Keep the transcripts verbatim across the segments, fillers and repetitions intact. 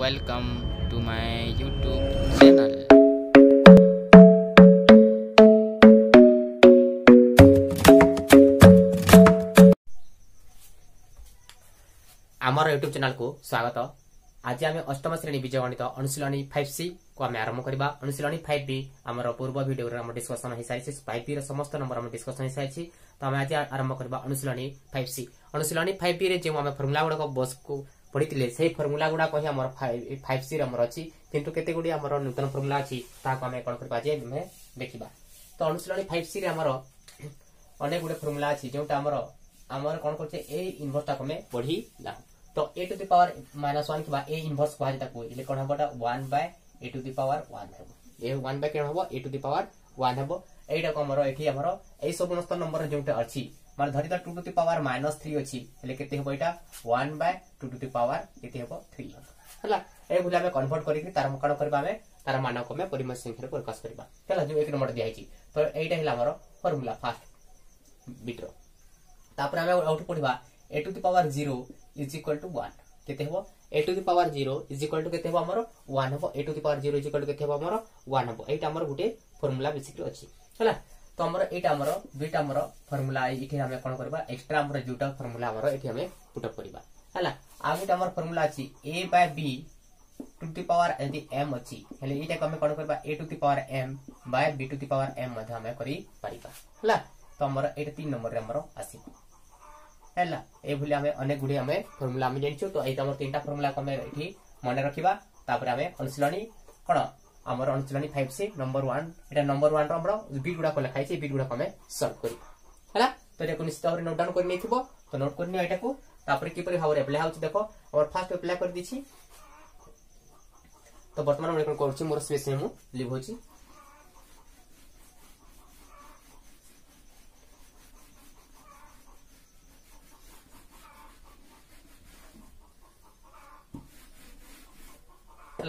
Welcome to my YouTube channel. आमर YouTube channel को स्वागत। आज आम अष्टम श्रेणी बीजगणित अनुशीलनी फाइव सी को आम आरंभ करवा। अनुशीलनी फाइव बी आम पूर्व भिडियो डिस्कसन हो सारी फाइव बी समस्त नंबर आम डिस्कसन हो सारी। तो आम आज आरंभ करवा अनुशीलनी फाइव सी। अनुशीलनी फाइव बी जो आम फर्मुला गुड़ाक बस को पढ़ी से फर्मुला गुड़ा ही आम फाइव सी रही कितु केते गुड़ी आम नूतन फर्मुला अच्छी कौन कर देखा। तो अनुशीलनी फाइव सी अनेक गुड़े फर्मुला अच्छी जो कौन कर इनभर्स टाक बढ़ीला। तो a to the power minus one कि ए इनवर्स कहले कौन हाँ one by a to the power one हम वन बै कौन हम a to the power one हम यहाँ ये समस्त नंबर जो अच्छी मैं धरता two to the power minus three अच्छी हम यहाँ one by two to the power ये हम थ्री हम है भूल कनभर्ट करके तार मान को आम परिमेय संख्या प्रकाश करवा जो एक नंबर दिखाई। तो यहाँ फर्मुला फास्ट बिट्र आम आउट पढ़ा a to the power zero is equal to one के a to the power zero is equal to के वन हम a to the power zero is equal to के वन हम यहाँ गोटे फर्मुला बेसिक अच्छी है। तो आम यहाँ दुईटा फर्मुला ये कौन करवा एक्सट्रा दुटा फर्मुला पुटअप करवा। आउ गोटे फर्मुला अच्छी a by b to the power यदि एम अच्छी ये कौन करवा a to the power m by b to the power m कर। तो आम ये तीन नंबर आस है यही आम अनेक गुड़े आम फर्मुला आम जानचु। तो ये तीन फर्मुला को मन रखा आम अनुशीलनी कौन आम अनुशीलनी फाइव सी नंबर वन ये नंबर वन रिट गुड़ाक लिखाई बीट गुड़ाक सल्व करा। तो ये निश्चित भाव में नोट डाउन कर तो नोट कर किपर भाव में एप्लाय हो देख आम फास्ट एप्लाय कर दी। तो बर्तमान मैं कौन कर मोर स्पेस में लिव हो।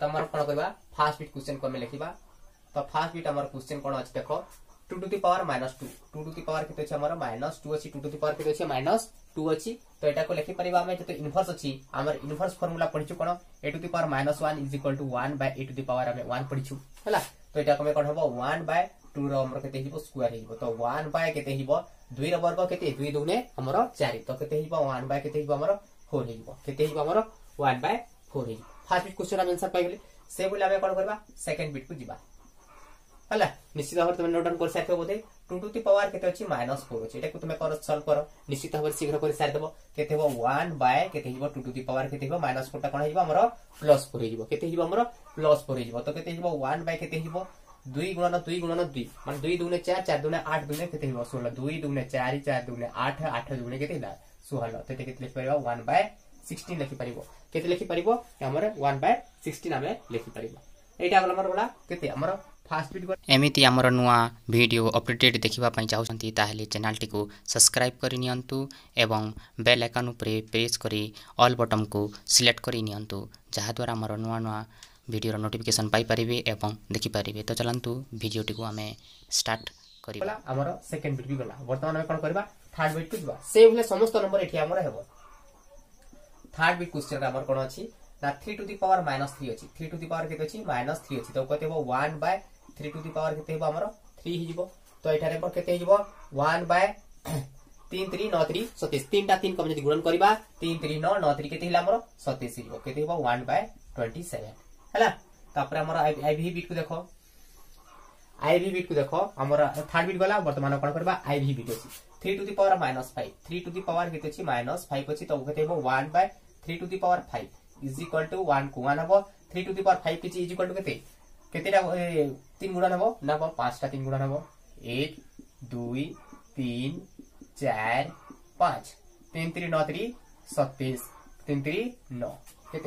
तमर कौन करवा फास्ट बिट क्वेश्चन को लिखा। तो फास्ट बिट आम क्वेश्चन कौन अच्छे देख two to the power minus two two to the power के माइनस टू अच्छी टू टू दि पावर के माइनस टू अच्छी। तो यहाँ को लिखिपर आम जो इनवर्स अच्छी आम इनवर्स फर्मुला पढ़ी कौन a to the power minus one is equal to one by a to the power आम वन पढ़ी है। तो यहाँ कौन हम वन बै टू रही स्क्वायर हो तो वन बै के दुई रर्ग के दुई दूने आमर चार तो के वन बै के फोर होमर वन बै फोर हो। फास्ट बिट क्वेश्चन आम आंसर पाइले से बोले आम कौन करवा सेकेंड बिट को जी है निश्चित भाव तुम नोट डाउन कर सारी बोधे टू टू दि पावर के माइनस फोर अच्छे ये तुम कर सल्व कर निश्चित भाव शीघ्र कर सारी देव के वन बाय के टू टू दि पावर के माइनस फोर टा कौन हो प्लस फोर हो प्लस फोर हो। तो के वन बाय के दुई गुणन दुई गुणन दुई मैं दुई दूने चार चार दूने आठ दूने के षोल दुई दूने चार चार दूने आठ आठ दूने के षोहल। तो लिखिपर वन बाय सिक्सटीन लिखिपर के लिखिपर वन बाय सिक्सटीन आम लिखिपर यहाँ के फास्ट बिट एमती आम नुआ वीडियो अपडेट देखा चाहते ताहले चैनल टी को सब्सक्राइब करनियंतु एवं बेल आइकन उपरे प्रेस करी ऑल बटन को सिलेक्ट करनियंतु जहाद्वारा आम नुआ नुआ वीडियो नोटिफिकेशन पाई परिबे एवं देखि परिबे। तो चलंतु वीडियो टी को आम स्टार्ट करबा। हमर सेकंड बिट भी गला वर्तमान में कोन करबा थर्ड बिट को जबा से भले समस्त नंबर एठी हमर हेबो। थर्ड बिट क्वेश्चन आमर कौन अच्छी ना three to the power minus three अच्छी थ्री टू दि पावर के माइनस थ्री अच्छी। तो कहते हैं one by three to the power के थ्री हो तो यहाँ के वन बाय तीन तीन नौ तीन सतैश तीन टा तीन कम गुणन करवा तीन तीन नौ नौ तीन के सतैश वन बाय ट्वेंटी सेवेन है। आईवी बिट को देख आईवी बिट को देख आम थर्ड बिट गला बर्तमान कौन करवा आईवी बिट अच्छी three to the power minus five three to the power के माइनस फाइव अच्छी। तो कहते हैं one by three to the power five is equal to one को वन हम three to the power five किसी is equal to के तीन गुणन हम ना हम पांच टा तीन गुणन हम एक दुई तीन चार पाँच तीन तीन नौ तीन सतैश तीन तीन नौ के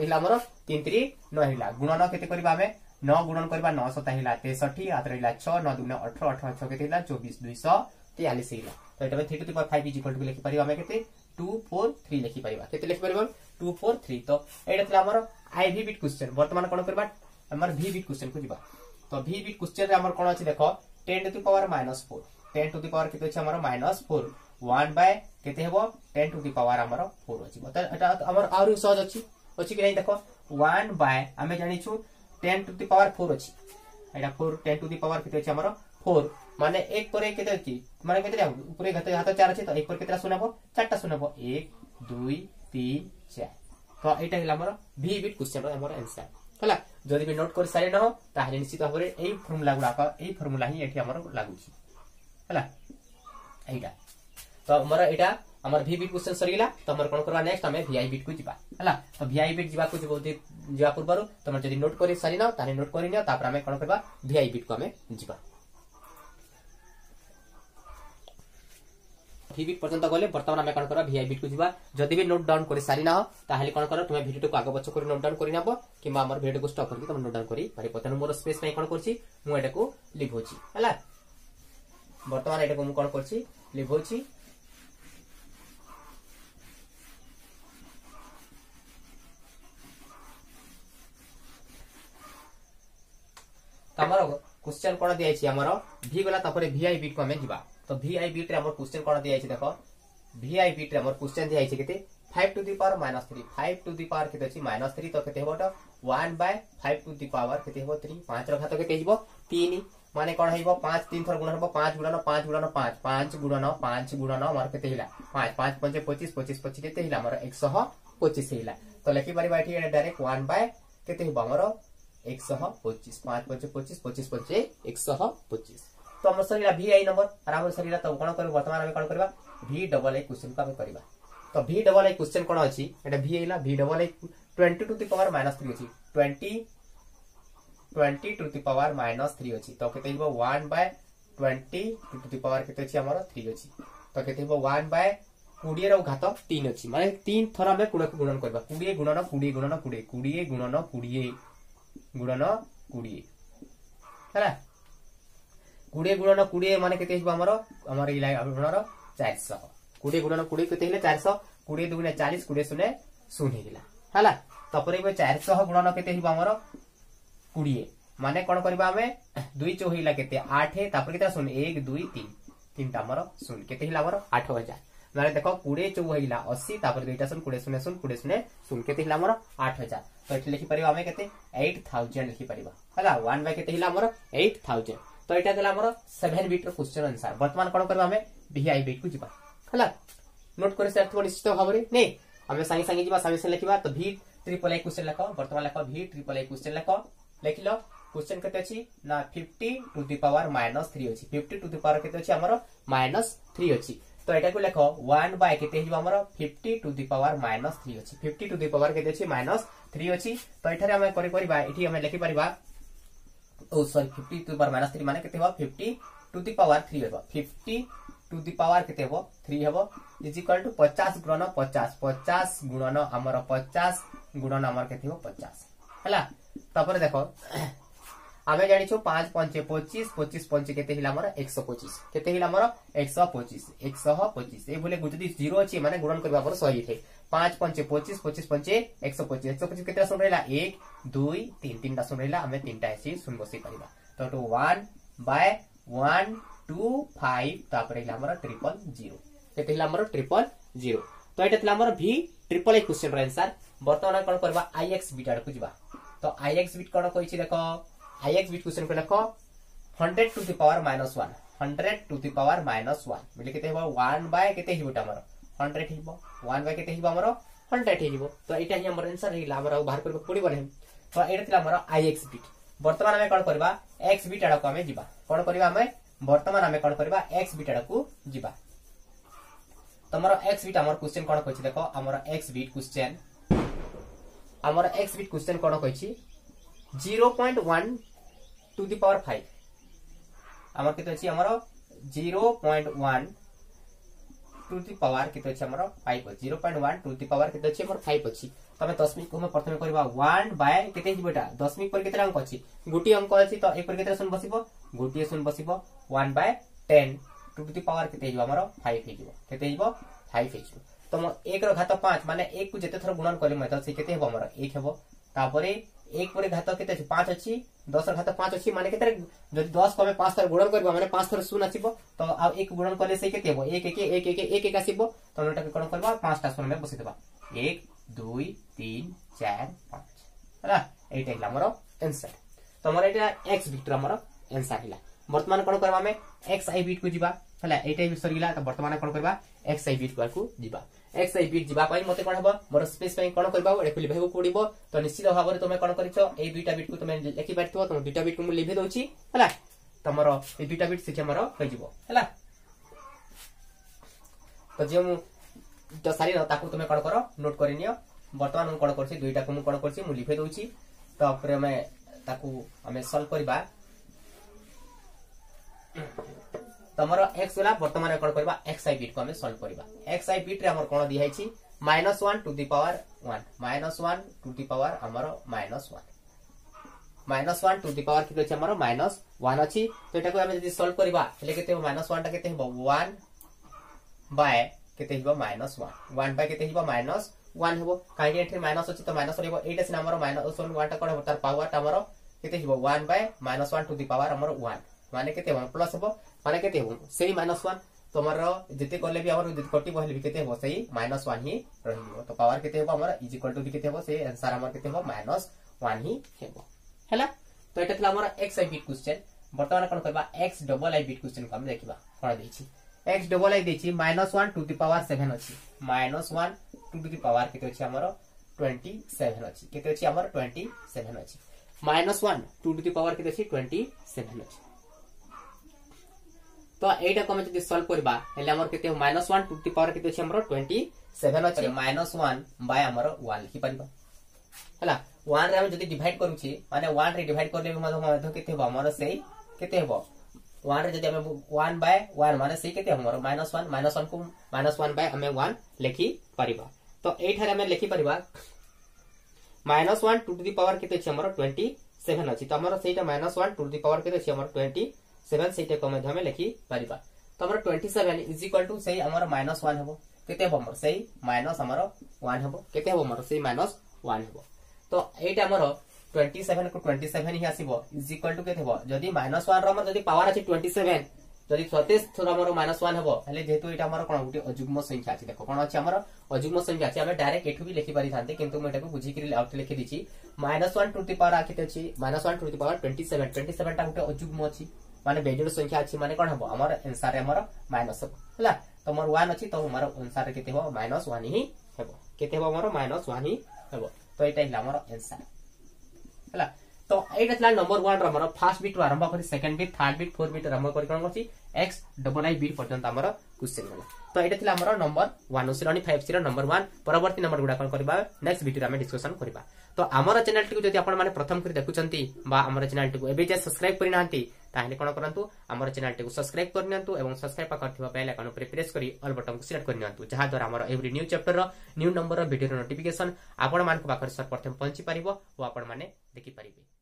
तीन तीन नौ है गुणन के नौ गुणन करवा नौ सता है तेसठी हाथ रहा छः नौ दुन अठर अठर छः के चौबीस दुई सौ तेयालीस है। तो यहाँ three to the power five is equal to लिखिपर आम के टू फोर थ्री लिखिपर के लिखिपर टू फोर थ्री। तो यहाँ आई वी बिट क्वेश्चन वर्तमान कौन करवा वी बिट क्वेश्चन को जी। तो वी बिट क्वेश्चन कौन अच्छे देख ten to the power minus four ten to the power के माइनस फोर वन बाय के टेन टू दि पावर आम फोर अच्छी। तो आम आहरी सहज अच्छी अच्छी कि नहीं देख वन बाय आम जानीचु ten to the power four अच्छी four ten to the power कितने आमर फोर माने एक पर एक माने ऊपर हाथ चार अच्छे तो एक पर कितना शून्य हम चार्टा शून्य हम एक दुई तीन चार तो यहाँ है भि बिट क्वेश्चन आंसर है जदि भी नोट कर सारे न ताहले निश्चित भाव में फर्मुला गुड़ाक ये फर्मुला ही लगुच है तो मोर यहाँ हमर भी बिट क्वेश्चन सरीला तो हमर कोन करबा नेक्स्ट हमें वीआई बिट को जिबा हला तो वीआई बिट जिबा को जिबो जिबा पूर्वरो तमर जदी नोट करी सारी ना ताने नोट करी न तापर हमें कोन करबा वीआई बिट को हमें जिबा भी बिट पर्यंत गले वर्तमान हमें कोन करबा वीआई बिट को जिबा जदी भी नोट डाउन करी सारी ना ताहले कोन करो तुमे वीडियो को आगे बच्चो करी नोट डाउन करी नाबो किमा हमर वीडियो को स्टॉप करके तुम नोट डाउन करी पारे पतन मोर स्पेस में कोन करछि मु एटा को लिखोछि हला वर्तमान एटा को मु कोन करछि लिखोछि क्वेश्चन कौन दिखाई गला वीआई बिट को हमें तो वीआई बिट क्वेश्चन कौन दिखाई देखो वीआई बिट क्वेश्चन दिखाई five to the power minus three five to the power के माइनस थ्री तो केते होबो one by five to the power केते होबो थ्री पांच रो घात केते हिबो तीन माने कौन हिबो पांच तीन थर गुणन होबो पांच गुणन पांच गुणन पांच पांच गुणन पांच गुणन हमर केते हिला पांच पांच पंचे पच्चीस पच्चीस पच्चीस केते हिला हमर एक सौ पच्चीस हिला तो लिखि परिबा एठी डायरेक्ट वन बाय केते हिबो हमर एक सौ पच्चीस पांच पंचे पचिश पचिश पंचे एक सौ पचिश तो हमर सर भि आई नंबर आराम सर तो कौन कर वर्तमान आम कौन करवा भि डबल आई क्वेश्चन को आम करवा तो भि डबल आई क्वेश्चन कौन अच्छी भि आई भि double I twenty to the power minus three अच्छी twenty twenty to the power minus three अच्छी तो केते हिबो one by twenty to to the power केते अछि हमर थ्री अच्छी तो केते हिबो वन बाय कोड़े रो घात तीन अच्छी माने तीन थर आम कोड़े गुणन करवा कोड़े गुणन कोड़े गुणन कोड़े कोड़े गुणन कोड़े गुणन कोड़े है कोड़े गुणन कोड़े मान के चार सौ कोड़े गुणन कोड़े के चार सौ कोड़े दुगुना चालीस कोड़े शून्य शून्य है तपर चार सौ गुणन के कोड़े माने कौन करवा दुई चौहला के आठ के शून्य एक दुई तीन तीन टाइम शून्य के आठ हजार माने देखो कोड़े चौहला अशी दुईटा शून्य कोड़े शून्य शून्य कोड़े शून्य शून्य के आठ हजार तो ये लिखिपर आम के एट थाउजेंड लिखिपर है वन बाय के एट थाउजेंड तो यहाँ देर सेभेन बिट क्वेश्चन आंसर वर्तमान कौन करवा वीआई बिट को जी है नोट कर सारी निश्चित भाव में नहीं आम सांगे सांगे जी सामने लिखा तो भि ट्रिपल आई क्वेश्चन लिख वर्तमान लिख भि ट्रिपल आई क्वेश्चन लिख लिख लो क्वेश्चन के fifty to the power minus three अच्छी फिफ्टी टू दि पावर के माइनस थ्री अच्छी तो यहाँ को लिख one by fifty to the power minus three अच्छी फिफ्टी टू दि पावर के माइनस थ्री अच्छी तो यहाँ कर लिखिपर oh sorry fifty to the power minus three माने fifty to the power three हम फिफ्टी टू दि पावर के थ्री हम इज इक्वल टू पचास गुणन पचास पचास गुणन आमर पचास गुणन आमर के पचास है तपर देख आम जानी पांच पंचे पचिश पचिश पंचे के एक सौ पचिश के एक सौ पचिश एक सौ पचिश ये जीरो अच्छी माने गुणन करवा सही है पांच पंचे पचिश पचिश पंचे एक सौ पचिश एक सौ पचिश के शून्य रहा एक दुई तीन तीन टाइम शून्य रहा तीन टाइम शून्य बस पार तो one by one two five triple zero triple zero तो यहाँ भि ट्रिपल आई क्वेश्चन आंसर बर्तमान कौन करवा आई एक्स बिट आड़क जावा तो आई एक्स बिट कौन कही देख आई एक्स बिट क्वेश्चन को लिखो hundred to the power minus one hundred to the power minus one बोले के वन बाय के हंड्रेड हिब वन बाय के हंड्रेड हिब तो यहाँ ही आंसर है बाहर करके पड़ो ना तो यहाँ आई एक्स बिट बर्तमान आम कौन करवा एक्स बिट आड़क आम जी कौन करवा बर्तमान आम कौन करवा एक्स बिट आड़क जी तुम एक्स बिट आम क्वेश्चन कौन कही देख आम एक्स बिट क्वेश्चन आम एक्स बिट क्वेश्चन कौन कही zero point one to the power five आमर के zero point one to the power के फाइव अच्छी zero point one to the power के फाइव अच्छी तुम दशमिक प्रथम करवा वन बाय के दशमिक पर अंक अच्छी गोटे अंक अच्छी तो एक पर शून्य बस गोटे शून्य बस one by ten to the power के फाइव हो फाइव तुम एक घात पांच मानने एक जिते थर गुणन कले से केते हमर एक हे एक पर घात के पांच अच्छी दस घात पांच अच्छी माने मानते दस को पांच थर गुणन कर पांच थर शून्य आस तो आउ एक गुणन कले से एक एक एक एक एक एक आसो तो कौन करवा पांचटा शून्य बसई देवा एक दुई तीन चार पांच है आंसर तो मोर एक्स भितर मोर आंसर है बर्तमान कौन करवा एक्स आई बीट को जीवा है सरगला तो बर्तमान कौन करवा एक्स आई बीट को जीवा एक्स आई बीट जीवा पाई मते कौन हम मोर स्पेस कौन करवाक लिभाइबा पड़ो तो निश्चित भाव में तुम कौन करा बीट को तुम लिखी पार तुम दुटा बीट को लिभे दौची है तो मोर ये दुटा बीट सीखे मोर होगा तो जी मुझे सारी तुम कौन कर नोट करनी बर्तमान मुझे कौन कर दुईटा को कौन कर लिभे दौची तापर आम सल्व करवा तुम एक्स गला बर्तमान कौन करवा एक्स आई बीट को आम सल्व करवा एक्स आई बीट रे कौन दिया minus one to the power one minus one to the power आमर minus one minus one to the power कितने अछि आमर माइनस वन अछि तो एटा को आम जदि सल्व करवा हेले केते माइनस वन टा केते हबो वन बाय केते हबो माइनस वन वन बाय केते हबो माइनस वन हबो काहे एठे माइनस अछि तो माइनस रहबो एटा सिना आमर माइनस वन टा कोड तार पावर टा आमर केते हबो one by minus one to the power आमर वन माने केते हम प्लस हो माने केते हम सही माइनस वन तुम जिते कले भी आमर कटिव हेल्ले भी केते हो सही माइनस वन ही रही तो पावर केते हो आमर इज इक्वल टू केते हो सही आंसर आमर केते हो माइनस वन ही हेबो हैला तो एटा थला आमर एक्स आई बीट क्वेश्चन वर्तमान कोन करबा X double I bit question को हम देखिबा कोन देछि एक्स डबल आई देछि minus one to the power seven अछि minus one to the power केते अछि आमर ट्वेंटी सेवन अछि केते अछि आमर ट्वेंटी सेवन अछि minus one to the power केते अछि ट्वेंटी सेवन अछि तो एटा को हम सॉल्व करबा हेले हमर केते minus one to the power केते अछि हमरो ट्वेंटी सेवन अछि माइनस वन बाय हमरो वन लिखि परबा हला वन रे हम जदी डिवाइड करू छी माने वन रे डिवाइड करले माने केते हबो हमरो से केते हबो वन रे जदी हम वन बाय वन माने से केते हमरो माइनस वन माइनस वन को माइनस वन बाय हमें वन लिखि परबा तो एठा रे हम लिखि परबा minus one to to the power केते अछि हमरो ट्वेंटी सेवन अछि तो हमरो सेटा minus one to to the power केते अछि हमरो ट्वेंटी सेवन सेटा को हम लिखि परबा तो हमरो twenty seven is equal to से हमरो माइनस वन हबो केते हबो हमरो से माइनस हमरो वन हबो केते हबो हमरो से माइनस वन हबो तो एटा हमरो ट्वेंटी सेवन को ट्वेंटी सेवन ही आसीबो इज इक्वल टू केते हबो जदी माइनस वन रो हमर जदी पावर अछि ट्वेंटी सेवन जदी सैंतीस थोर हमरो माइनस वन हबो हले जेतु एटा हमरो कोन गुटी अजुग्म संख्या अछि देखो कोन अछि हमरो अजुग्म संख्या अछि हम डायरेक्ट एठु भी लिखि पारि थांते किंतु म एटा को बुझी के आउट लिखि दिछि minus one to the power आ केते अछि minus one to the power twenty seven twenty seven टा गुटी अजुग्म अछि माने बेजोड़ संख्या अछि माने कोन हबो हमर आंसर रे हमरो माइनस हबो हला तो हमर वन अछि तो हमर आंसर रे केते हबो माइनस वन ही हबो केते हबो हमरो माइनस वन ही हबो तो एटा हिला हमर आंसर हला तो एटा थला नंबर वन रो हमर फर्स्ट बीट आरंभ करी second bit third bit fourth bit आरंभ करी कोन करछि एक्स डबल आई बीट पर्यंत हमर क्वेश्चन होला तो एटा थला हमर नंबर वन अनुशीलनी फिफ्टी नंबर वन परवर्ती नंबर गुडा कोन करबा नेक्स्ट बीट रे हम डिस्कशन करबा तो हमर चैनल टिकु जदि आपण माने प्रथम करी देखुचंती बा हमर चैनल टिकु एबे जे सब्सक्राइब करि नाहंती ताहले कोन करंतु हमर चैनल टिकु सब्सक्राइब करनियंतु एवं सब्सक्राइब पा करथिबा बेल आइकन ऊपर प्रेस करी ऑल बटन को सिलेक्ट करनियंतु जहा द्वारा हमर एवरी न्यू चैप्टर रो न्यू नंबर रो वीडियो रो नोटिफिकेशन आपण मान को पाकर सर्वप्रथम पहुंची परिबो ओ आपण माने देखि परिबे।